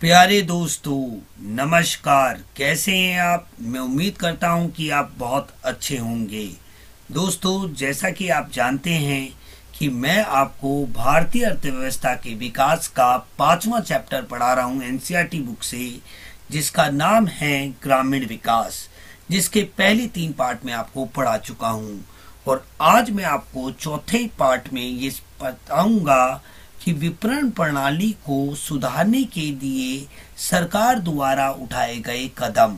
प्यारे दोस्तों नमस्कार, कैसे हैं आप। मैं उम्मीद करता हूं कि आप बहुत अच्छे होंगे। दोस्तों जैसा कि आप जानते हैं कि मैं आपको भारतीय अर्थव्यवस्था के विकास का 5वां चैप्टर पढ़ा रहा हूं एनसीईआरटी बुक से, जिसका नाम है ग्रामीण विकास, जिसके पहले 3 पार्ट में आपको पढ़ा चुका हूं। और आज मैं आपको चौथे पार्ट में ये बताऊंगा कि विपणन प्रणाली को सुधारने के लिए सरकार द्वारा उठाए गए कदम,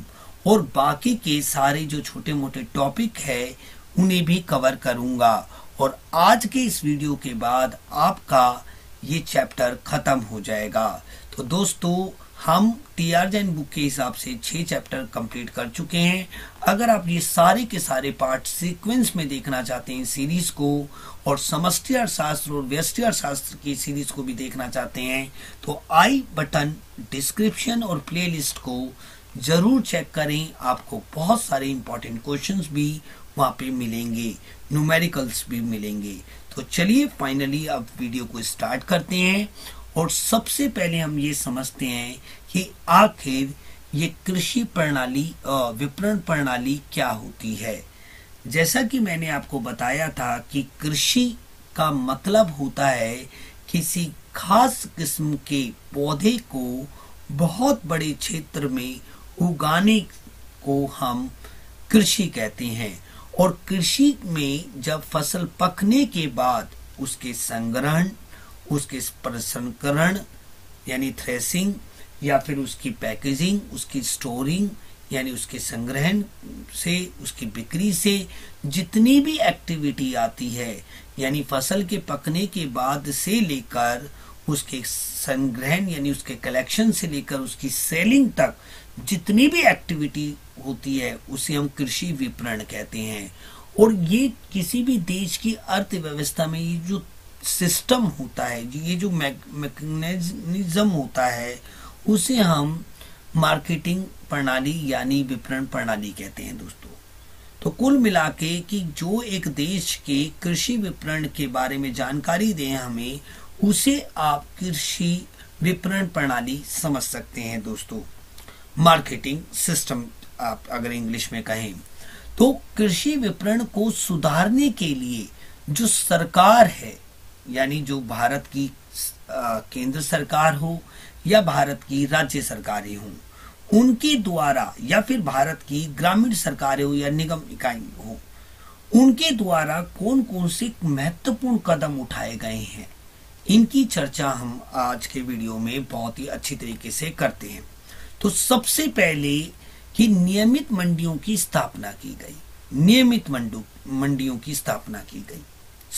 और बाकी के सारे जो छोटे मोटे टॉपिक है उन्हें भी कवर करूंगा। और आज के इस वीडियो के बाद आपका ये चैप्टर खत्म हो जाएगा। तो दोस्तों हम टी आर जैन बुक के हिसाब से 6 चैप्टर कंप्लीट कर चुके हैं। अगर आप ये सारे के सारे पार्ट सीक्वेंस में देखना चाहते हैं सीरीज को, और समष्टि अर्थशास्त्र और व्यष्टि अर्थशास्त्र की सीरीज को भी देखना चाहते हैं, तो आई बटन, डिस्क्रिप्शन और प्लेलिस्ट को जरूर चेक करें। आपको बहुत सारे इंपॉर्टेंट क्वेश्चंस भी वहाँ पे मिलेंगे, न्यूमेरिकल्स भी मिलेंगे। तो चलिए फाइनली अब वीडियो को स्टार्ट करते हैं। और सबसे पहले हम ये समझते हैं कि आखिर ये कृषि प्रणाली, विपणन प्रणाली क्या होती है। जैसा कि मैंने आपको बताया था कि कृषि का मतलब होता है किसी खास किस्म के पौधे को बहुत बड़े क्षेत्र में उगाने को हम कृषि कहते हैं। और कृषि में जब फसल पकने के बाद उसके संग्रहण, उसके प्रसंस्करण यानी थ्रेसिंग, या फिर उसकी पैकेजिंग, उसकी स्टोरिंग यानी उसके संग्रहण से उसकी बिक्री से जितनी भी एक्टिविटी आती है, यानी फसल के पकने के बाद से लेकर उसके संग्रहण यानी उसके कलेक्शन से लेकर उसकी सेलिंग तक जितनी भी एक्टिविटी होती है उसे हम कृषि विपणन कहते हैं। और ये किसी भी देश की अर्थव्यवस्था में ये जो सिस्टम होता है, ये जो मैकेनिज्म होता है, उसे हम मार्केटिंग प्रणाली यानी विपणन प्रणाली कहते हैं। दोस्तों तो कुल मिला के कि जो एक देश के कृषि विपणन के बारे में जानकारी दें हमें, उसे आप कृषि विपणन प्रणाली समझ सकते हैं। दोस्तों मार्केटिंग सिस्टम आप अगर इंग्लिश में कहें तो, कृषि विपणन को सुधारने के लिए जो सरकार है, यानी जो भारत की केंद्र सरकार हो या भारत की राज्य सरकारें हो, उनके द्वारा, या फिर भारत की ग्रामीण सरकारें हो या निगम इकाई हो, उनके द्वारा कौन कौन से महत्वपूर्ण कदम उठाए गए हैं, इनकी चर्चा हम आज के वीडियो में बहुत ही अच्छी तरीके से करते हैं। तो सबसे पहले कि नियमित मंडियों की स्थापना की गई, नियमित मंडियों की स्थापना की गई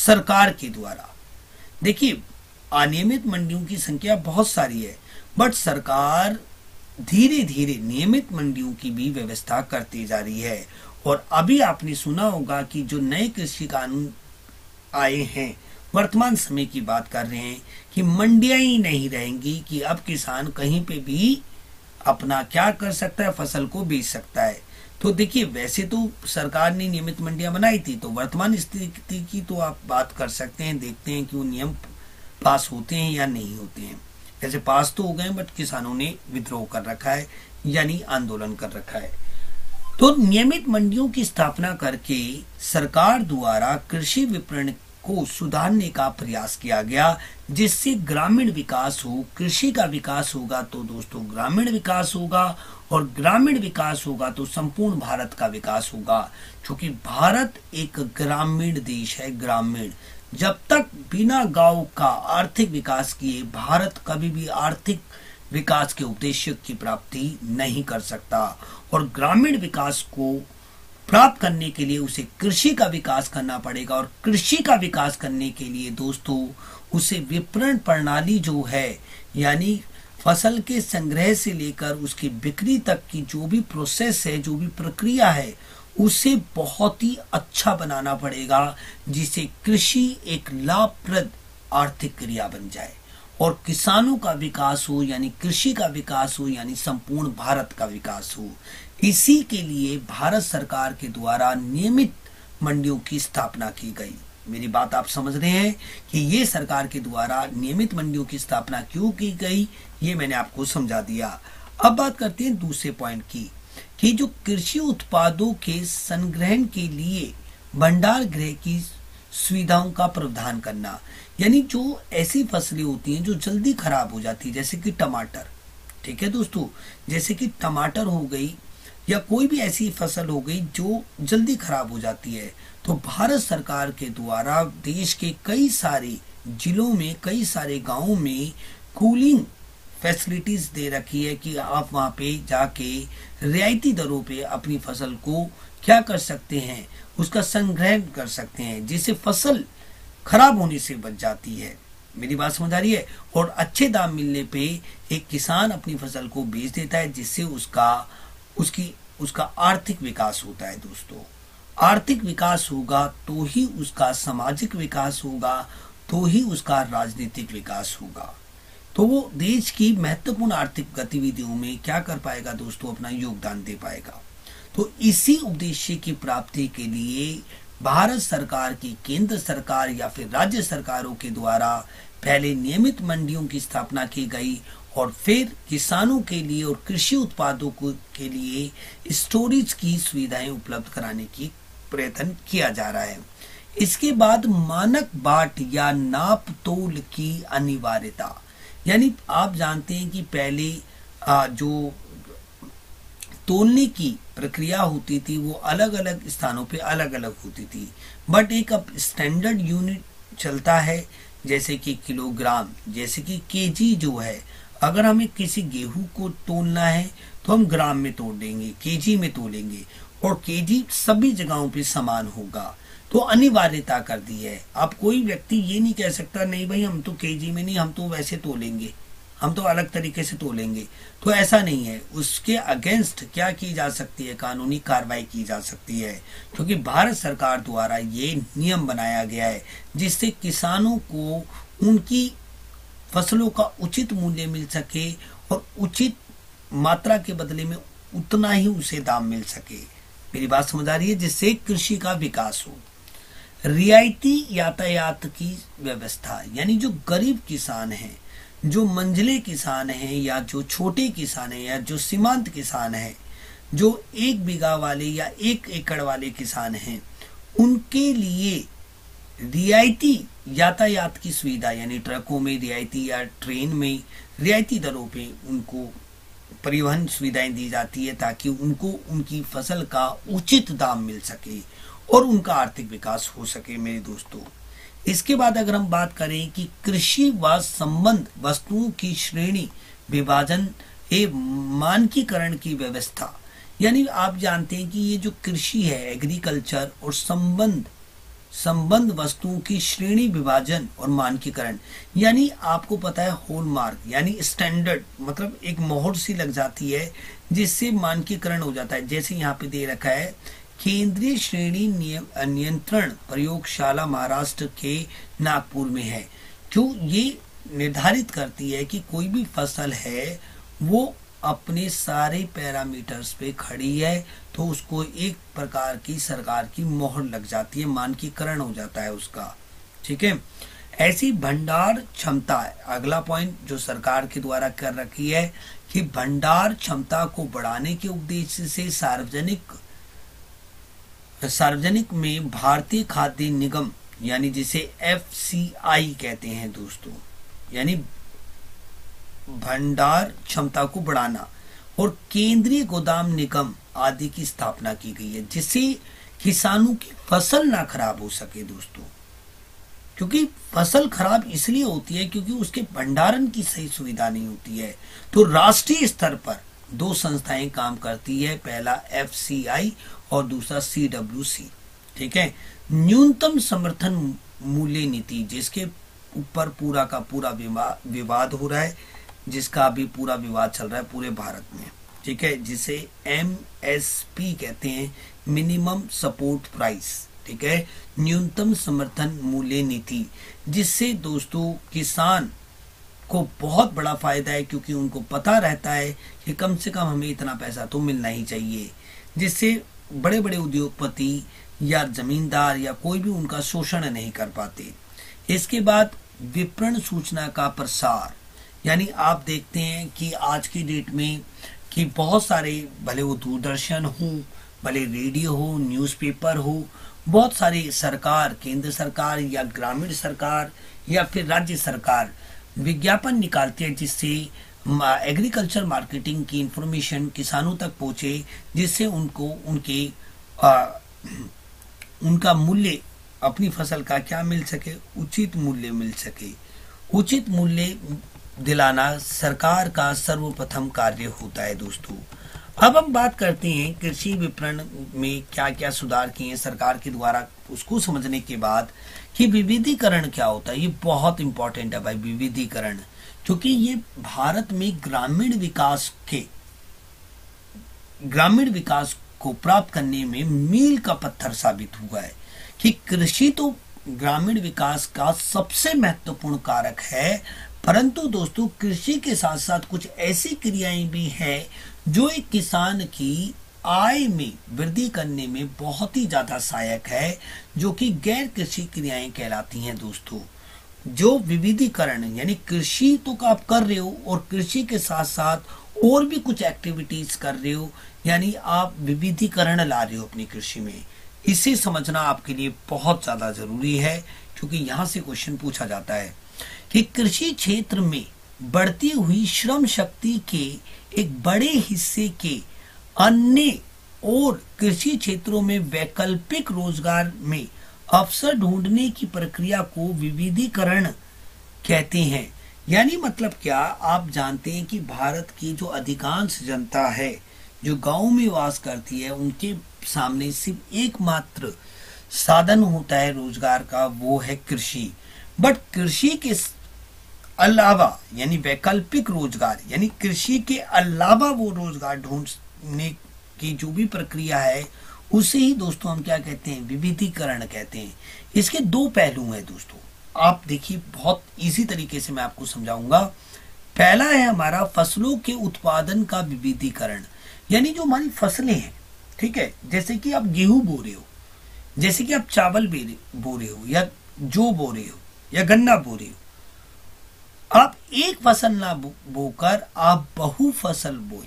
सरकार के द्वारा। देखिए अनियमित मंडियों की संख्या बहुत सारी है, बट सरकार धीरे धीरे नियमित मंडियों की भी व्यवस्था करती जा रही है। और अभी आपने सुना होगा कि जो नए कृषि कानून आए हैं, वर्तमान समय की बात कर रहे हैं, कि मंडियां ही नहीं रहेंगी, कि अब किसान कहीं पे भी अपना क्या कर सकता है, फसल को बेच सकता है। तो देखिए वैसे तो सरकार ने नियमित मंडियां बनाई थी, तो वर्तमान स्थिति की तो आप बात कर सकते हैं, देखते हैं कि वो नियम पास होते हैं या नहीं होते हैं। जैसे पास तो हो गए, बट किसानों ने विद्रोह कर रखा है यानी आंदोलन कर रखा है। तो नियमित मंडियों की स्थापना करके सरकार द्वारा कृषि विपणन को सुधारने का प्रयास किया गया, जिससे ग्रामीण विकास हो। कृषि का विकास होगा तो दोस्तों ग्रामीण विकास होगा, और ग्रामीण विकास होगा तो संपूर्ण भारत का विकास होगा, क्योंकि भारत एक ग्रामीण देश है। ग्रामीण, जब तक बिना गांव का आर्थिक विकास किए भारत कभी भी आर्थिक विकास के उद्देश्य की प्राप्ति नहीं कर सकता। और ग्रामीण विकास को प्राप्त करने के लिए उसे कृषि का विकास करना पड़ेगा, और कृषि का विकास करने के लिए दोस्तों उसे विपणन प्रणाली जो है, यानी फसल के संग्रह से लेकर उसकी बिक्री तक की जो भी प्रोसेस है, जो भी प्रक्रिया है, उसे बहुत ही अच्छा बनाना पड़ेगा, जिसे कृषि एक लाभप्रद आर्थिक क्रिया बन जाए और किसानों का विकास हो, यानी कृषि का विकास हो, यानी संपूर्ण भारत का विकास हो। इसी के लिए भारत सरकार के द्वारा नियमित मंडियों की स्थापना की गई। मेरी बात आप समझ रहे हैं कि ये सरकार के द्वारा नियमित मंडियों की स्थापना क्यों की गई, ये मैंने आपको समझा दिया। अब बात करते हैं दूसरे पॉइंट की कि जो कृषि उत्पादों के संग्रहण के लिए भंडार गृह की सुविधाओं का प्रावधान करना, यानी जो ऐसी फसलें होती हैं जो जल्दी खराब हो जाती है, जैसे कि टमाटर, ठीक है दोस्तों, जैसे कि टमाटर हो गई या कोई भी ऐसी फसल हो गई जो जल्दी खराब हो जाती है, तो भारत सरकार के द्वारा देश के कई सारे जिलों में, कई सारे गांवों में कूलिंग फैसिलिटीज दे रखी है कि आप वहां पे जाके रियायती दरों पे अपनी फसल को क्या कर सकते हैं, उसका संग्रहण कर सकते हैं, जिससे फसल खराब होने से बच जाती है। मेरी बात समझ आ रही है? और अच्छे दाम मिलने पे एक किसान अपनी फसल को बेच देता है, जिससे उसका आर्थिक विकास होता है। दोस्तों, आर्थिक विकास होगा तो ही उसका सामाजिक विकास होगा, तो ही उसका राजनीतिक विकास होगा, तो वो देश की महत्वपूर्ण आर्थिक गतिविधियों में क्या कर पाएगा दोस्तों, अपना योगदान दे पाएगा। तो इसी उद्देश्य की प्राप्ति के लिए भारत सरकार की केंद्र सरकार या फिर राज्य सरकारों के द्वारा पहले नियमित मंडियों की स्थापना की गई और फिर किसानों के लिए और कृषि उत्पादों के लिए स्टोरेज की सुविधाएं उपलब्ध कराने की प्रयत्न किया जा रहा है। इसके बाद मानक बाट या नाप तोल की अनिवार्यता, यानी आप जानते हैं कि पहले जो तोलने की प्रक्रिया होती थी वो अलग अलग स्थानों पे अलग अलग होती थी, बट एक अब स्टैंडर्ड यूनिट चलता है, जैसे कि किलोग्राम, जैसे कि केजी जो है, अगर हमें किसी गेहूं को तोलना है तो हम ग्राम में तोल देंगे, केजी में तोलेंगे, और केजी सभी जगहों पे समान होगा। तो अनिवार्यता कर दी है। अब कोई व्यक्ति ये नहीं कह सकता नहीं भाई हम तो केजी में नहीं, हम तो वैसे तोलेंगे, हम तो अलग तरीके से तोलेंगे, तो ऐसा नहीं है। उसके अगेंस्ट क्या की जा सकती है, कानूनी कार्रवाई की जा सकती है, क्योंकि भारत सरकार द्वारा ये नियम बनाया गया है, जिससे किसानों को उनकी फसलों का उचित मूल्य मिल सके और उचित मात्रा के बदले में उतना ही उसे दाम मिल सके। मेरी बात समझ आ रही है? जिससे कृषि का विकास हो। रियायती यातायात की व्यवस्था, यानी जो गरीब किसान हैं, जो मंझले किसान हैं या जो छोटे किसान हैं या जो सीमांत किसान हैं, जो 1 बीघा वाले या 1 एकड़ वाले किसान हैं, उनके लिए रियायती यातायात की सुविधा, यानी ट्रकों में रियायती या ट्रेन में रियायती दरों पे उनको परिवहन सुविधाएं दी जाती है, ताकि उनको उनकी फसल का उचित दाम मिल सके और उनका आर्थिक विकास हो सके। मेरे दोस्तों, इसके बाद अगर हम बात करें कि कृषि व संबंध वस्तुओं की श्रेणी विभाजन एवं मानकीकरण की व्यवस्था, यानी आप जानते हैं कि ये जो कृषि है, एग्रीकल्चर, और संबंध वस्तुओं की श्रेणी विभाजन और मानकीकरण, यानी आपको पता है हॉलमार्क, यानी स्टैंडर्ड, मतलब एक मोहर सी लग जाती है जिससे मानकीकरण हो जाता है। जैसे यहाँ पे दे रखा है केंद्रीय श्रेणी नियंत्रण प्रयोगशाला महाराष्ट्र के नागपुर में है, जो ये निर्धारित करती है कि कोई भी फसल है वो अपने सारे पैरामीटर्स पे खड़ी है, तो उसको एक प्रकार की सरकार की मोहर लग जाती है, मानकीकरण हो जाता है उसका। ठीक है, ऐसी भंडार क्षमता, अगला पॉइंट जो सरकार के द्वारा कर रखी है कि भंडार क्षमता को बढ़ाने के उद्देश्य से सार्वजनिक में भारतीय खाद्य निगम, यानी जिसे एफसीआई कहते हैं दोस्तों, यानी भंडार क्षमता को बढ़ाना, और केंद्रीय गोदाम निगम आदि की स्थापना की गई है, जिससे किसानों की फसल ना खराब हो सके दोस्तों। क्योंकि फसल खराब इसलिए होती है क्योंकि उसके भंडारण की सही सुविधा नहीं होती है। तो राष्ट्रीय स्तर पर 2 संस्थाएं काम करती है, पहला एफसीआई और दूसरा सीडब्ल्यूसी। ठीक है, न्यूनतम समर्थन मूल्य नीति, जिसके ऊपर पूरा का पूरा विवाद हो रहा है, जिसका अभी पूरा विवाद चल रहा है पूरे भारत में। ठीक है, जिसे एमएसपी कहते हैं, मिनिमम सपोर्ट प्राइस। ठीक है, न्यूनतम समर्थन मूल्य नीति, जिससे दोस्तों किसान को बहुत बड़ा फायदा है, क्योंकि उनको पता रहता है कि कम से कम हमें इतना पैसा तो मिलना ही चाहिए, जिससे बड़े बड़े उद्योगपति या जमींदार या कोई भी उनका शोषण नहीं कर पाते। इसके बाद विपणन सूचना का प्रसार, यानी आप देखते हैं कि आज की डेट में कि बहुत सारे, भले वो दूरदर्शन हो, भले रेडियो हो, न्यूज़पेपर हो, बहुत सारी सरकार, केंद्र सरकार या ग्रामीण सरकार या फिर राज्य सरकार विज्ञापन निकालती है जिससे एग्रीकल्चर मार्केटिंग की इंफॉर्मेशन किसानों तक पहुँचे, जिससे उनको उनका मूल्य, अपनी फसल का क्या मिल सके, उचित मूल्य मिल सके। उचित मूल्य दिलाना सरकार का सर्वप्रथम कार्य होता है। दोस्तों, अब हम बात करते हैं कृषि विपणन में क्या क्या सुधार किए हैं सरकार के द्वारा, उसको समझने के बाद कि विविधीकरण क्या होता है। ये बहुत इम्पोर्टेंट है भाई, विविधीकरण, क्योंकि ये भारत में ग्रामीण विकास को प्राप्त करने में मील का पत्थर साबित हुआ है कि कृषि तो ग्रामीण विकास का सबसे महत्वपूर्ण कारक है, परंतु दोस्तों कृषि के साथ साथ कुछ ऐसी क्रियाएं भी हैं जो एक किसान की आय में वृद्धि करने में बहुत ही ज़्यादा सहायक है, जो कि गैर कृषि क्रियाएं कहलाती हैं। दोस्तों, जो विविधीकरण, यानी कृषि तो आप कर रहे हो और कृषि के साथ साथ और भी कुछ एक्टिविटीज़ कर रहे हो, यानी आप विविधीकरण ला रहे हो अपनी कृषि में, इसे समझना आपके लिए बहुत ज़्यादा ज़रूरी है, क्योंकि यहाँ से क्वेश्चन पूछा जाता है कि कृषि क्षेत्र में बढ़ती हुई श्रम शक्ति के एक बड़े हिस्से के अन्य और कृषि क्षेत्रों में वैकल्पिक रोजगार में अवसर ढूंढने की प्रक्रिया को विविधीकरण कहते हैं। यानी मतलब क्या, आप जानते हैं कि भारत की जो अधिकांश जनता है जो गांव में वास करती है, उनके सामने सिर्फ एकमात्र साधन होता है रोजगार का, वो है कृषि। बट कृषि के अलावा, यानी वैकल्पिक रोजगार, यानी कृषि के अलावा वो रोजगार ढूंढने की जो भी प्रक्रिया है उसे ही दोस्तों हम क्या कहते हैं, विविधीकरण कहते हैं। इसके दो पहलू हैं दोस्तों, आप देखिए बहुत इजी तरीके से मैं आपको समझाऊंगा। पहला है हमारा फसलों के उत्पादन का विविधीकरण, यानी जो हमारी फसलें हैं, ठीक है, जैसे कि आप गेहूं बो रहे हो, जैसे कि आप चावल बो रहे हो या जौ बो रहे हो या गन्ना बो रहे हो, आप एक फसल ना बोकर आप बहु फसल बोए।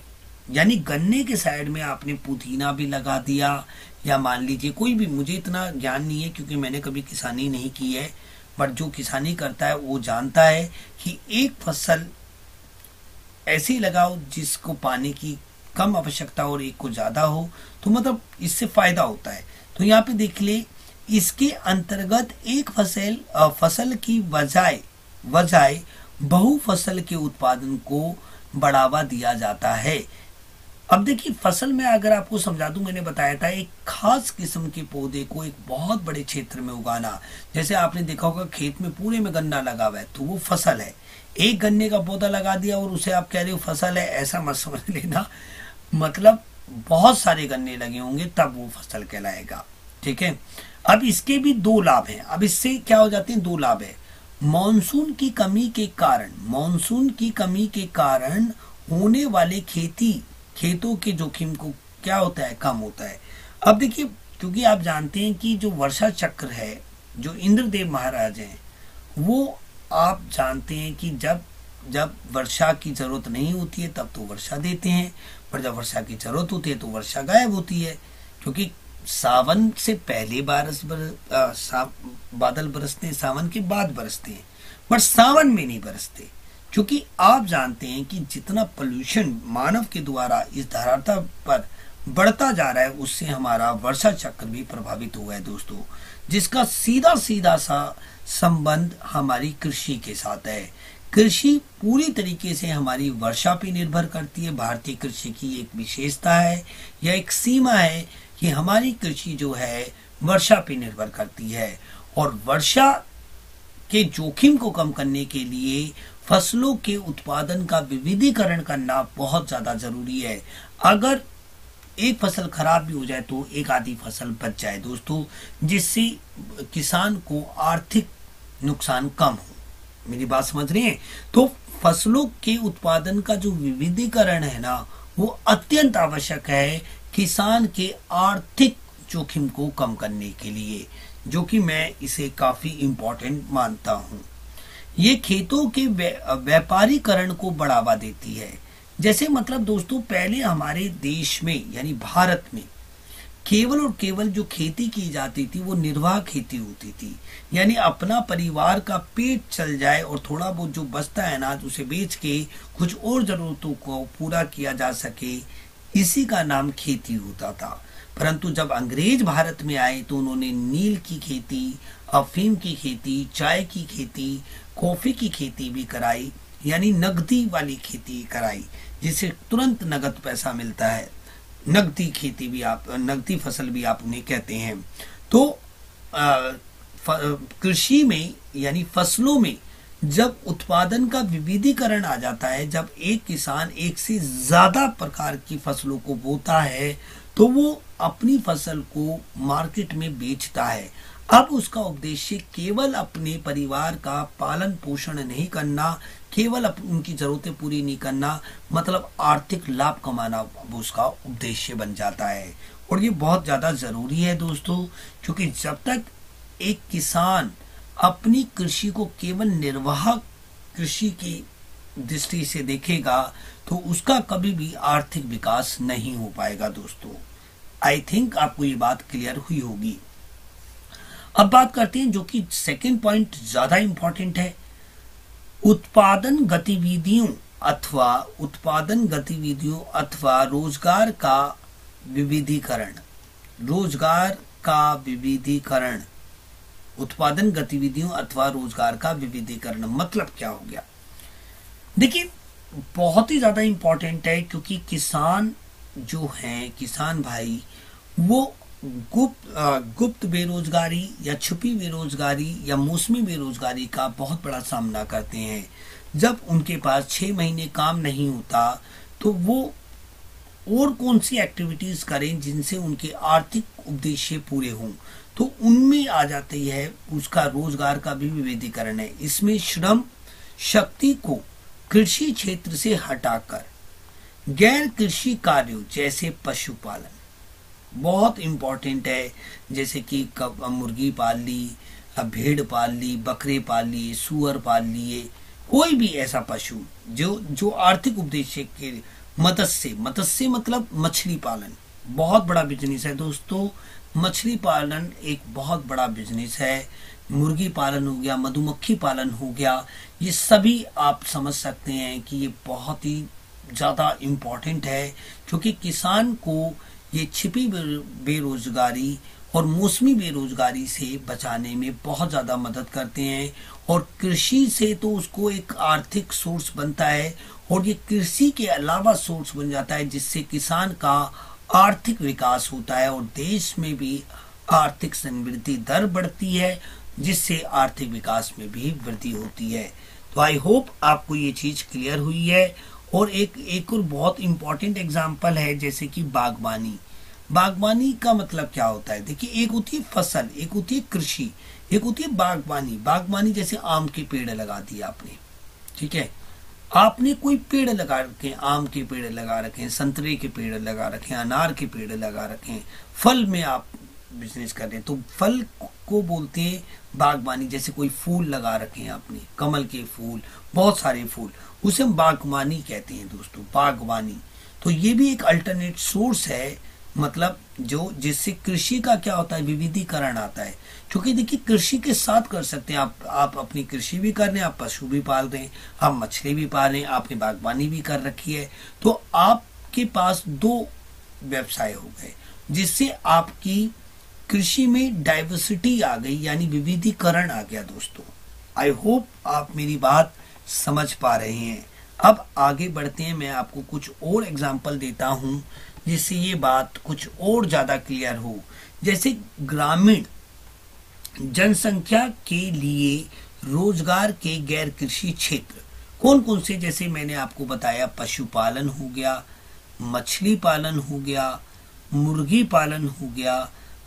यानी गन्ने के साइड में आपने पुदीना भी लगा दिया, या मान लीजिए कोई भी, मुझे इतना ज्ञान नहीं है क्योंकि मैंने कभी किसानी नहीं की है, बट जो किसानी करता है वो जानता है कि एक फसल ऐसी लगाओ जिसको पानी की कम आवश्यकता और एक को ज़्यादा हो, तो मतलब इससे फ़ायदा होता है। तो यहाँ पे देख ले, इसके अंतर्गत एक फसल की बजाय बहु फसल के उत्पादन को बढ़ावा दिया जाता है। अब देखिए फसल में, अगर आपको समझा दूं, मैंने बताया था एक खास किस्म के पौधे को एक बहुत बड़े क्षेत्र में उगाना, जैसे आपने देखा होगा खेत में पूरे में गन्ना लगा हुआ है तो वो फसल है। एक गन्ने का पौधा लगा दिया और उसे आप कह रहे हो फसल है, ऐसा मत समझ लेना, मतलब बहुत सारे गन्ने लगे होंगे तब वो फसल कहलाएगा, ठीक है। अब इसके भी दो लाभ हैं, अब इससे क्या हो जाते हैं, दो लाभ है। मानसून की कमी के कारण होने वाले खेतों के जोखिम को क्या होता है, कम होता है। अब देखिए, क्योंकि आप जानते हैं कि जो वर्षा चक्र है, जो इंद्रदेव महाराज हैं, वो आप जानते हैं कि जब वर्षा की ज़रूरत नहीं होती है तब तो वर्षा देते हैं, पर जब वर्षा की ज़रूरत होती है तो वर्षा गायब होती है, क्योंकि सावन से पहले बादल बरसते हैं, सावन के बाद बरसते हैं, बट सावन में नहीं बरसते, क्योंकि आप जानते हैं कि जितना पोल्यूशन मानव के द्वारा इस धरातल पर बढ़ता जा रहा है उससे हमारा वर्षा चक्र भी प्रभावित हुआ है दोस्तों, जिसका सीधा सा संबंध हमारी कृषि के साथ है। कृषि पूरी तरीके से हमारी वर्षा पर निर्भर करती है। भारतीय कृषि की एक विशेषता है या एक सीमा है कि हमारी कृषि जो है वर्षा पर निर्भर करती है, और वर्षा के जोखिम को कम करने के लिए फसलों के उत्पादन का विविधीकरण करना बहुत ज़्यादा ज़रूरी है। अगर एक फसल खराब भी हो जाए तो एक आधी फसल बच जाए दोस्तों, जिससे किसान को आर्थिक नुकसान कम हो। मेरी बात समझ रहे हैं? तो फसलों के उत्पादन का जो विविधीकरण है ना, वो अत्यंत आवश्यक है किसान के आर्थिक जोखिम को कम करने के लिए, जो कि मैं इसे काफी इम्पोर्टेंट मानता हूँ। ये खेतों के व्यापारीकरण को बढ़ावा देती है। जैसे मतलब दोस्तों पहले हमारे देश में यानी भारत में केवल और केवल जो खेती की जाती थी वो निर्वाह खेती होती थी, यानी अपना परिवार का पेट चल जाए और थोड़ा बहुत जो बचता है अनाज उसे बेच के कुछ और जरूरतों को पूरा किया जा सके, इसी का नाम खेती होता था। परंतु जब अंग्रेज भारत में आए तो उन्होंने नील की खेती, अफीम की खेती, चाय की खेती, कॉफी की खेती भी कराई, यानी नकदी वाली खेती कराई जिसे तुरंत नगद पैसा मिलता है, नकदी खेती भी आप नकदी फसल भी आप उन्हें कहते हैं। तो कृषि में यानी फसलों में जब उत्पादन का विविधीकरण आ जाता है, जब एक किसान एक से ज्यादा प्रकार की फसलों को बोता है तो वो अपनी फसल को मार्केट में बेचता है। अब उसका उद्देश्य केवल अपने परिवार का पालन पोषण नहीं करना, केवल उनकी जरूरतें पूरी नहीं करना, मतलब आर्थिक लाभ कमाना उसका उद्देश्य बन जाता है। और ये बहुत ज़्यादा ज़रूरी है दोस्तों, क्योंकि जब तक एक किसान अपनी कृषि को केवल निर्वाह कृषि की दृष्टि से देखेगा तो उसका कभी भी आर्थिक विकास नहीं हो पाएगा। दोस्तों आई थिंक आपको ये बात क्लियर हुई होगी। अब बात करते हैं जो कि सेकेंड पॉइंट ज़्यादा इम्पॉर्टेंट है, उत्पादन गतिविधियों अथवा रोजगार का विविधीकरण। उत्पादन गतिविधियों अथवा रोजगार का विविधीकरण मतलब क्या हो गया? देखिए बहुत ही ज़्यादा इम्पॉर्टेंट है, क्योंकि किसान जो हैं, किसान भाई, वो गुप्त बेरोजगारी या छुपी बेरोजगारी या मौसमी बेरोजगारी का बहुत बड़ा सामना करते हैं। जब उनके पास 6 महीने काम नहीं होता तो वो और कौन सी एक्टिविटीज़ करें जिनसे उनके आर्थिक उद्देश्य पूरे हों, तो उनमें आ जाती है उसका रोजगार का भी विविधीकरण है। इसमें श्रम शक्ति को कृषि क्षेत्र से हटाकर गैर कृषि कार्यों जैसे पशुपालन बहुत इम्पॉर्टेंट है, जैसे कि मुर्गी पाल ली, भेड़ पाल ली, बकरे पाल लिए, सूअर पाल लिए, कोई भी ऐसा पशु जो आर्थिक उद्देश्य के मत्स्य मतलब मछली पालन बहुत बड़ा बिजनेस है दोस्तों। मछली पालन एक बहुत बड़ा बिजनेस है, मुर्गी पालन हो गया, मधुमक्खी पालन हो गया, ये सभी आप समझ सकते हैं कि ये बहुत ही ज़्यादा इम्पॉर्टेंट है, क्योंकि किसान को ये छिपी बेरोजगारी और मौसमी बेरोजगारी से बचाने में बहुत ज़्यादा मदद करते हैं। और कृषि से तो उसको एक आर्थिक सोर्स बनता है और ये कृषि के अलावा सोर्स बन जाता है, जिससे किसान का आर्थिक विकास होता है और देश में भी आर्थिक समृद्धि दर बढ़ती है, जिससे आर्थिक विकास में भी वृद्धि होती है। तो आई होप आपको ये चीज़ क्लियर हुई है। और एक और बहुत इम्पॉर्टेंट एग्जाम्पल है, जैसे कि बागवानी। बागवानी का मतलब क्या होता है? देखिए एक होती है फसल, एक होती है कृषि, एक होती है बागवानी। बागवानी जैसे आम के पेड़ लगा दिए आपने, ठीक है, आपने कोई पेड़ लगा रखे, आम के पेड़ लगा रखे, संतरे के पेड़ लगा रखे, अनार के पेड़ लगा रखे, फल में आप बिजनेस कर रहे हैं तो फल को बोलते हैं बागवानी। जैसे कोई फूल लगा रखे हैं आपने, कमल के फूल, बहुत सारे फूल, उसे हम बागवानी कहते हैं दोस्तों, बागवानी। तो ये भी एक अल्टरनेट सोर्स है, मतलब जो जिससे कृषि का क्या होता है, विविधीकरण आता है। क्योंकि देखिए कृषि के साथ कर सकते हैं आप अपनी कृषि भी कर रहे हैं, आप पशु भी पाल रहे हैं, आप मछली भी पाल रहे हैं, आपने बागवानी भी कर रखी है, तो आपके पास 2 व्यवसाय हो गए, जिससे आपकी कृषि में डाइवर्सिटी आ गई, यानी विविधीकरण आ गया। दोस्तों आई होप आप मेरी बात समझ पा रहे हैं। अब आगे बढ़ते हैं, मैं आपको कुछ और एग्जाम्पल देता हूँ जिससे ये बात कुछ और ज़्यादा क्लियर हो। जैसे ग्रामीण जनसंख्या के लिए रोजगार के गैर कृषि क्षेत्र कौन कौन से, जैसे मैंने आपको बताया पशुपालन हो गया, मछली पालन हो गया, मुर्गी पालन हो गया,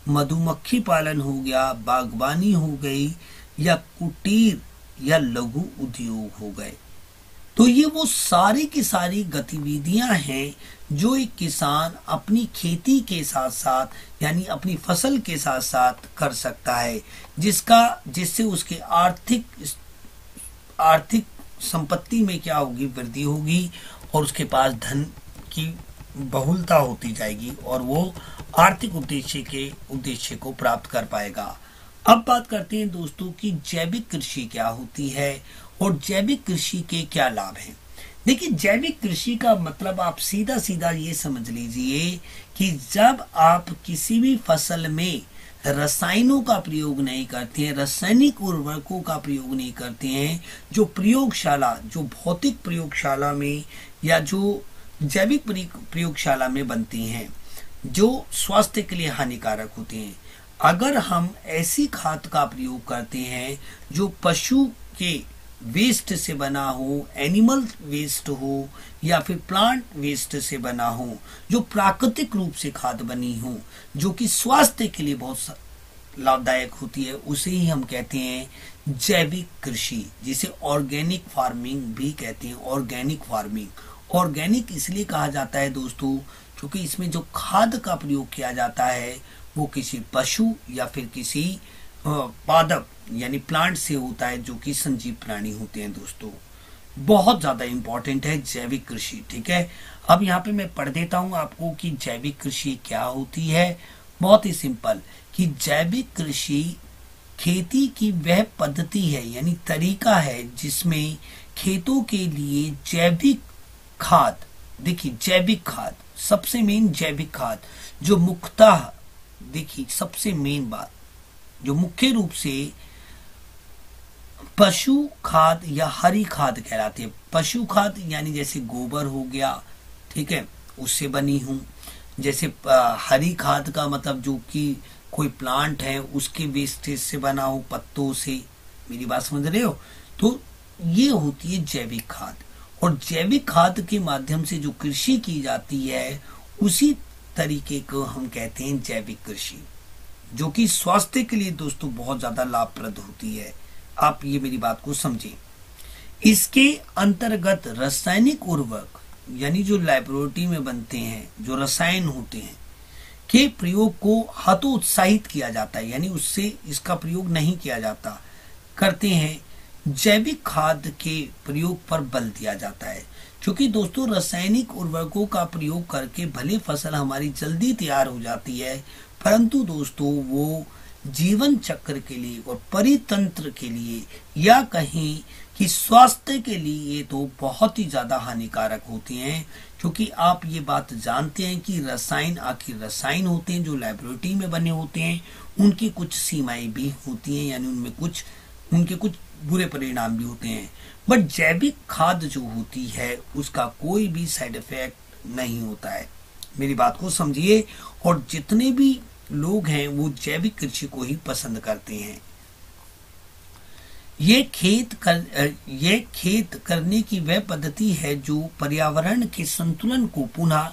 मधुमक्खी पालन हो गया, बागवानी हो गई, या कुटीर या लघु उद्योग हो गए। तो ये वो सारी की सारी गतिविधियां हैं जो एक किसान अपनी खेती के साथ साथ यानी अपनी फसल के साथ साथ कर सकता है, जिससे उसके आर्थिक संपत्ति में क्या होगी, वृद्धि होगी और उसके पास धन की बहुलता होती जाएगी और वो आर्थिक उद्देश्य को प्राप्त कर पाएगा। अब बात करते हैं दोस्तों कि जैविक कृषि क्या होती है और जैविक कृषि के क्या लाभ हैं। देखिए, जैविक कृषि का मतलब आप सीधा सीधा ये समझ लीजिए कि जब आप किसी भी फसल में रसायनों का प्रयोग नहीं करते हैं, रासायनिक उर्वरकों का प्रयोग नहीं करते हैं, जो प्रयोगशाला, जो भौतिक प्रयोगशाला में या जो जैविक प्रयोगशाला में बनती हैं, जो स्वास्थ्य के लिए हानिकारक होते हैं। अगर हम ऐसी खाद का प्रयोग करते हैं जो पशु के वेस्ट से बना हो, एनिमल वेस्ट हो या फिर प्लांट वेस्ट से बना हो, जो प्राकृतिक रूप से खाद बनी हो, जो कि स्वास्थ्य के लिए बहुत लाभदायक होती है, उसे ही हम कहते हैं जैविक कृषि, जिसे ऑर्गेनिक फार्मिंग भी कहते हैं। ऑर्गेनिक फार्मिंग ऑर्गेनिक इसलिए कहा जाता है दोस्तों क्योंकि इसमें जो खाद का प्रयोग किया जाता है वो किसी पशु या फिर किसी पादप यानी प्लांट से होता है जो कि संजीव प्राणी होते हैं। दोस्तों बहुत ज़्यादा इम्पॉर्टेंट है जैविक कृषि, ठीक है। अब यहाँ पे मैं पढ़ देता हूँ आपको कि जैविक कृषि क्या होती है। बहुत ही सिंपल कि जैविक कृषि खेती की वह पद्धति है यानी तरीका है जिसमें खेतों के लिए जैविक खाद, देखिए जैविक खाद सबसे मेन, जैविक खाद जो मुख्यतः, देखिए सबसे मेन बात, जो मुख्य रूप से पशु खाद या हरी खाद कहलाती है। पशु खाद यानी जैसे गोबर हो गया, ठीक है, उससे बनी हूँ। जैसे हरी खाद का मतलब जो कि कोई प्लांट है उसके वेस्टेज से बना हो, पत्तों से, मेरी बात समझ रहे हो। तो ये होती है जैविक खाद। और जैविक खाद के माध्यम से जो कृषि की जाती है उसी तरीके को हम कहते हैं जैविक कृषि, जो कि स्वास्थ्य के लिए दोस्तों बहुत ज्यादा लाभप्रद होती है। आप ये मेरी बात को समझें। इसके अंतर्गत रासायनिक उर्वरक यानी जो लैबोरेटरी में बनते हैं, जो रसायन होते हैं, के प्रयोग को हतोत्साहित किया जाता है, यानी उससे इसका प्रयोग नहीं किया जाता, करते हैं। जैविक खाद के प्रयोग पर बल दिया जाता है, क्योंकि दोस्तों रासायनिक उर्वरकों का प्रयोग करके भले फसल हमारी जल्दी तैयार हो जाती है, परंतु दोस्तों वो जीवन चक्र के लिए और परितंत्र के लिए या कहीं कि स्वास्थ्य के लिए ये तो बहुत ही ज़्यादा हानिकारक होते हैं। क्योंकि आप ये बात जानते हैं कि रसायन आखिर रसायन होते हैं, जो लैबोरेटरी में बने होते हैं, उनकी कुछ सीमाएं भी होती हैं, यानी उनमें कुछ, उनके कुछ बुरे परिणाम भी होते हैं। बट जैविक खाद जो होती है उसका कोई भी साइड इफेक्ट नहीं होता है, मेरी बात को समझिए। और जितने भी लोग हैं वो जैविक कृषि को ही पसंद करते हैं। ये खेत करने की वह पद्धति है जो पर्यावरण के संतुलन को पुनः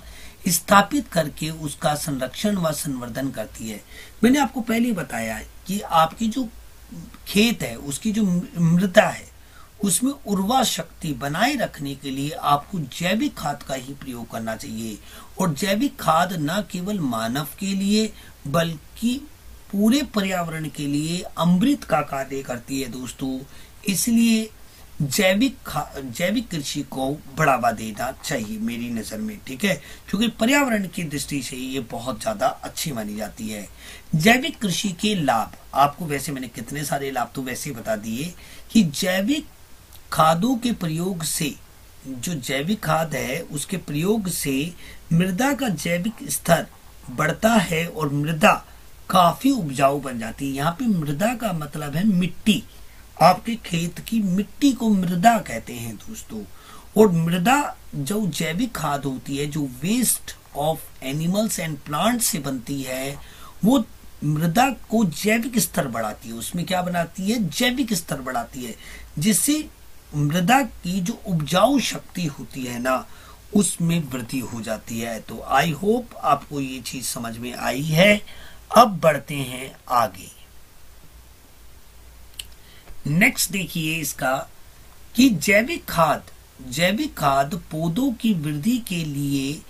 स्थापित करके उसका संरक्षण व संवर्धन करती है। मैंने आपको पहले बताया कि आपकी जो खेत है उसकी जो मृदा है उसमें उर्वरा शक्ति बनाए रखने के लिए आपको जैविक खाद का ही प्रयोग करना चाहिए। और जैविक खाद न केवल मानव के लिए बल्कि पूरे पर्यावरण के लिए अमृत का कार्य करती है दोस्तों। इसलिए जैविक कृषि को बढ़ावा देना चाहिए मेरी नज़र में, ठीक है, क्योंकि पर्यावरण की दृष्टि से ये बहुत ज़्यादा अच्छी मानी जाती है। जैविक कृषि के लाभ आपको, वैसे मैंने कितने सारे लाभ तो वैसे बता दिए कि जैविक खादों के प्रयोग से, जो जैविक खाद है उसके प्रयोग से मृदा का जैविक स्तर बढ़ता है और मृदा काफ़ी उपजाऊ बन जाती है। यहाँ पे मृदा का मतलब है मिट्टी, आपके खेत की मिट्टी को मृदा कहते हैं दोस्तों। और मृदा जो जैविक खाद होती है, जो waste of animals and plant से बनती है, वो मृदा को जैविक स्तर बढ़ाती है। उसमें क्या बनाती है, जैविक स्तर बढ़ाती है, जिससे मृदा की जो उपजाऊ शक्ति होती है ना उसमें वृद्धि हो जाती है। तो आई होप आपको ये चीज समझ में आई है। अब बढ़ते हैं आगे। नेक्स्ट देखिए इसका कि जैविक खाद जैविक खाद पौधों की वृद्धि के लिए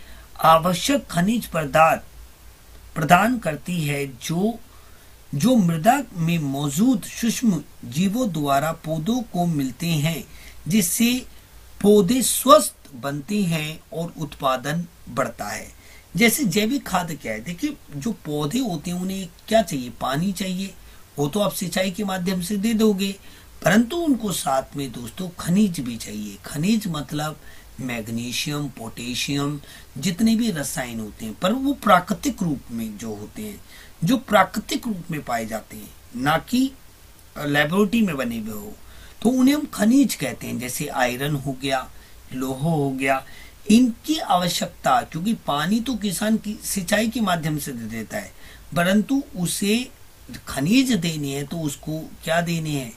आवश्यक खनिज पदार्थ प्रदान करती है जो मृदा में मौजूद सूक्ष्म जीवों द्वारा पौधों को मिलते हैं, जिससे पौधे स्वस्थ बनते हैं और उत्पादन बढ़ता है। जैसे जैविक खाद क्या है, देखिए जो पौधे होते हैं उन्हें क्या चाहिए, पानी चाहिए, वो तो आप सिंचाई के माध्यम से दे दोगे, परंतु उनको साथ में दोस्तों खनिज भी चाहिए। खनिज मतलब मैग्नीशियम, पोटेशियम, जितने भी रसायन होते हैं, पर वो प्राकृतिक रूप में जो होते हैं, जो प्राकृतिक रूप में पाए जाते हैं, ना कि लेबोरेटरी में बने हुए हो, तो उन्हें हम खनिज कहते हैं। जैसे आयरन हो गया, लोहा हो गया, इनकी आवश्यकता, क्योंकि पानी तो किसान की सिंचाई के माध्यम से दे देता है, परंतु उसे खनिज देने हैं तो उसको क्या देने हैं,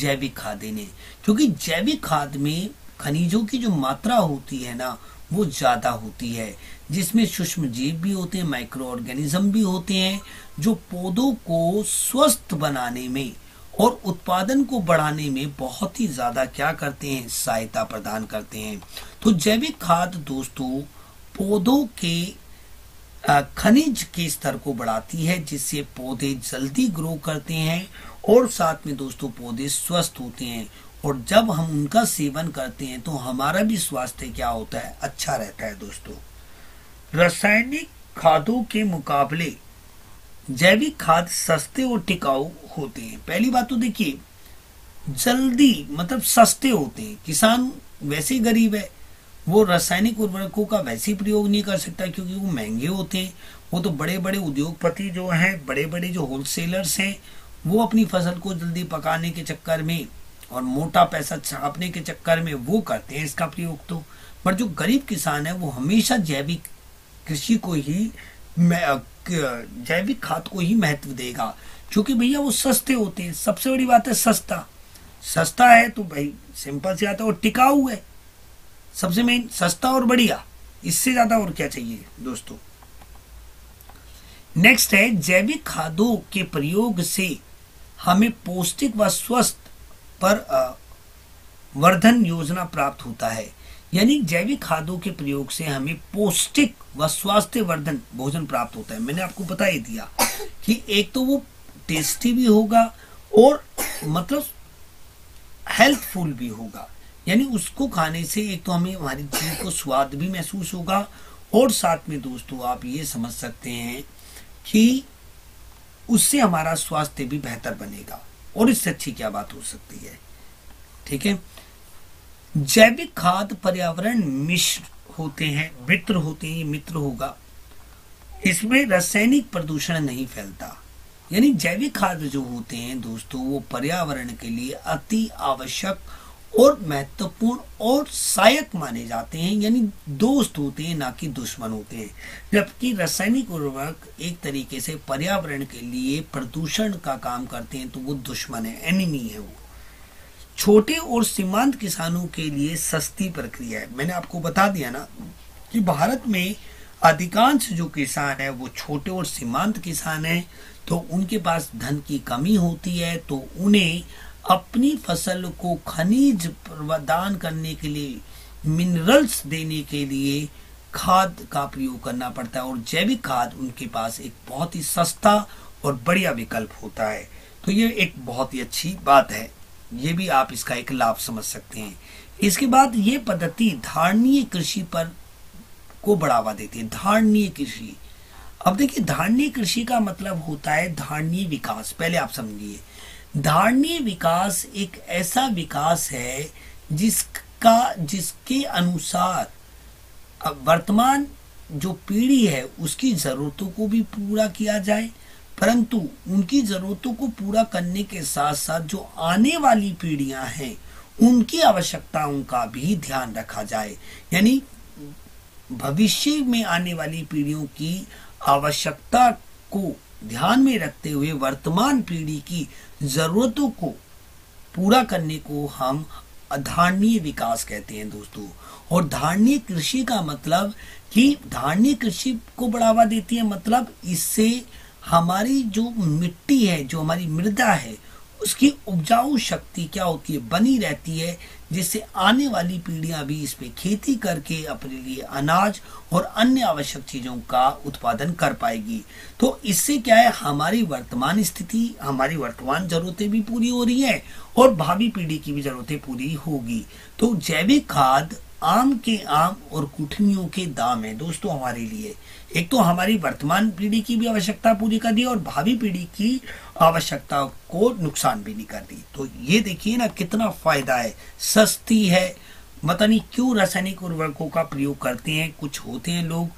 जैविक खाद देने, क्योंकि जैविक खाद में खनिजों की जो मात्रा होती है ना वो ज्यादा होती है, जिसमें सूक्ष्म जीव भी होते हैं, माइक्रो ऑर्गेनिज्म भी होते हैं, जो पौधों को स्वस्थ बनाने में और उत्पादन को बढ़ाने में बहुत ही ज्यादा क्या करते हैं, सहायता प्रदान करते हैं। तो जैविक खाद दोस्तों पौधों के खनिज के स्तर को बढ़ाती है, जिससे पौधे जल्दी ग्रो करते हैं और साथ में दोस्तों पौधे स्वस्थ होते हैं, और जब हम उनका सेवन करते हैं तो हमारा भी स्वास्थ्य क्या होता है, अच्छा रहता है। दोस्तों रासायनिक खादों के मुकाबले जैविक खाद सस्ते और टिकाऊ होते हैं। पहली बात तो देखिए जल्दी मतलब सस्ते होते हैं, किसान वैसे गरीब है, वो रासायनिक उर्वरकों का वैसे प्रयोग नहीं कर सकता क्योंकि वो महंगे होते हैं। वो तो बड़े बड़े उद्योगपति जो हैं, बड़े बड़े जो होलसेलर्स हैं, वो अपनी फसल को जल्दी पकाने के चक्कर में और मोटा पैसा छापने के चक्कर में वो करते हैं इसका प्रयोग। तो पर जो गरीब किसान है वो हमेशा जैविक कृषि को ही, जैविक खाद को ही महत्व देगा, क्योंकि भैया वो सस्ते होते हैं। सबसे बड़ी बात है सस्ता, सस्ता है तो भाई सिंपल सी बात है, और टिकाऊ है, सबसे मेन सस्ता और बढ़िया, इससे ज्यादा और क्या चाहिए दोस्तों। नेक्स्ट है जैविक खादों के प्रयोग से हमें पौष्टिक व स्वस्थ पर वर्धन योजना प्राप्त होता है, यानी जैविक खादों के प्रयोग से हमें पौष्टिक व स्वास्थ्य वर्धन भोजन प्राप्त होता है। मैंने आपको बता ही दिया कि एक तो वो टेस्टी भी होगा और मतलब हेल्थफुल भी होगा, यानी उसको खाने से एक तो हमें हमारी जीभ को स्वाद भी महसूस होगा, और साथ में दोस्तों आप ये समझ सकते हैं कि उससे हमारा स्वास्थ्य भी बेहतर बनेगा, और इससे अच्छी क्या बात हो सकती है, ठीक है। जैविक खाद पर्यावरण मिश्र होते हैं, मित्र होते हैं, ये मित्र होगा, इसमें रासायनिक प्रदूषण नहीं फैलता, यानी जैविक खाद जो होते हैं दोस्तों वो पर्यावरण के लिए अति आवश्यक और महत्वपूर्ण और सहायक माने जाते हैं, यानी दोस्त होते हैं ना कि दुश्मन होते हैं। जबकि रासायनिक उर्वरक एक तरीके से पर्यावरण के लिए प्रदूषण का काम करते हैं, तो वो दुश्मन है, एनिमी है। वो छोटे और सीमांत किसानों के लिए सस्ती प्रक्रिया है। मैंने आपको बता दिया ना कि भारत में अधिकांश जो किसान है वो छोटे और सीमांत किसान हैं, तो उनके पास धन की कमी होती है, तो उन्हें अपनी फसल को खनिज प्रदान करने के लिए, मिनरल्स देने के लिए खाद का प्रयोग करना पड़ता है, और जैविक खाद उनके पास एक बहुत ही सस्ता और बढ़िया विकल्प होता है। तो ये एक बहुत ही अच्छी बात है, ये भी आप इसका एक लाभ समझ सकते हैं। इसके बाद ये पद्धति धारणीय कृषि पर को बढ़ावा देती है। धारणीय कृषि, अब देखिए धारणीय कृषि का मतलब होता है धारणीय विकास। पहले आप समझिए, धारणीय विकास एक ऐसा विकास है जिसके अनुसार वर्तमान जो पीढ़ी है उसकी जरूरतों को भी पूरा किया जाए, परंतु उनकी जरूरतों को पूरा करने के साथ साथ जो आने वाली पीढ़ियां हैं उनकी आवश्यकताओं का भी ध्यान रखा जाए, यानी भविष्य में आने वाली पीढ़ियों की आवश्यकता को ध्यान में रखते हुए वर्तमान पीढ़ी की जरूरतों को पूरा करने को हम धारणीय विकास कहते हैं दोस्तों। और धारणीय कृषि का मतलब कि धारणीय कृषि को बढ़ावा देती है, मतलब इससे हमारी जो मिट्टी है, जो हमारी मृदा है, उसकी उपजाऊ शक्ति क्या होती है, बनी रहती है, जिससे आने वाली पीढ़ियां भी इस पे खेती करके अपने लिए अनाज और अन्य आवश्यक चीज़ों का उत्पादन कर पाएगी। तो इससे क्या है, हमारी वर्तमान स्थिति, हमारी वर्तमान ज़रूरतें भी पूरी हो रही हैं और भावी पीढ़ी की भी ज़रूरतें पूरी होगी। तो जैविक खाद आम के आम और कुठनियों के दाम है दोस्तों हमारे लिए। एक तो हमारी वर्तमान पीढ़ी की भी आवश्यकता पूरी कर दी और भावी पीढ़ी की आवश्यकता को नुकसान भी नहीं कर दी। तो ये देखिए ना कितना फायदा है, सस्ती है। पता नहीं क्यों रासायनिक उर्वरकों का प्रयोग करते हैं। कुछ होते हैं लोग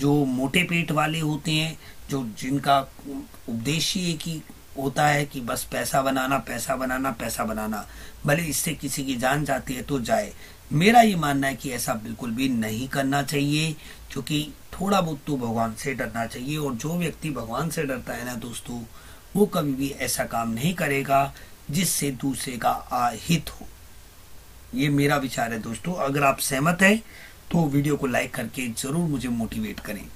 जो मोटे पेट वाले होते हैं, जो जिनका उद्देश्य कि होता है कि बस पैसा बनाना पैसा बनाना पैसा बनाना, भले इससे किसी की जान जाती है तो जाए। मेरा ये मानना है कि ऐसा बिल्कुल भी नहीं करना चाहिए, क्योंकि थोड़ा बहुत तो भगवान से डरना चाहिए। और जो व्यक्ति भगवान से डरता है ना दोस्तों, वो कभी भी ऐसा काम नहीं करेगा जिससे दूसरे का हित हो। ये मेरा विचार है दोस्तों। अगर आप सहमत हैं तो वीडियो को लाइक करके जरूर मुझे मोटिवेट करें।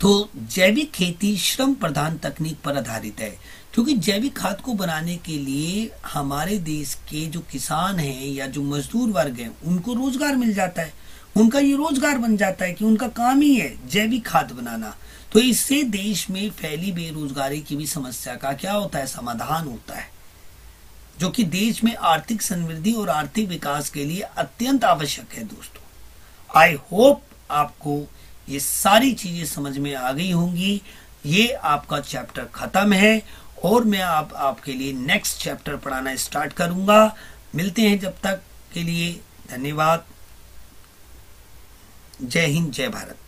तो जैविक खेती श्रम प्रधान तकनीक पर आधारित है, क्योंकि जैविक खाद को बनाने के लिए हमारे देश के जो किसान हैं या जो मजदूर वर्ग हैं उनको रोजगार मिल जाता है। उनका ये रोजगार बन जाता है कि उनका काम ही है जैविक खाद बनाना। तो इससे देश में फैली बेरोजगारी की भी समस्या का क्या होता है, समाधान होता है, जो कि देश में आर्थिक समृद्धि और आर्थिक विकास के लिए अत्यंत आवश्यक है। दोस्तों आई होप आपको ये सारी चीजें समझ में आ गई होंगी। ये आपका चैप्टर खत्म है और मैं आपके लिए नेक्स्ट चैप्टर पढ़ाना स्टार्ट करूंगा। मिलते हैं, जब तक के लिए धन्यवाद। जय हिंद, जय भारत।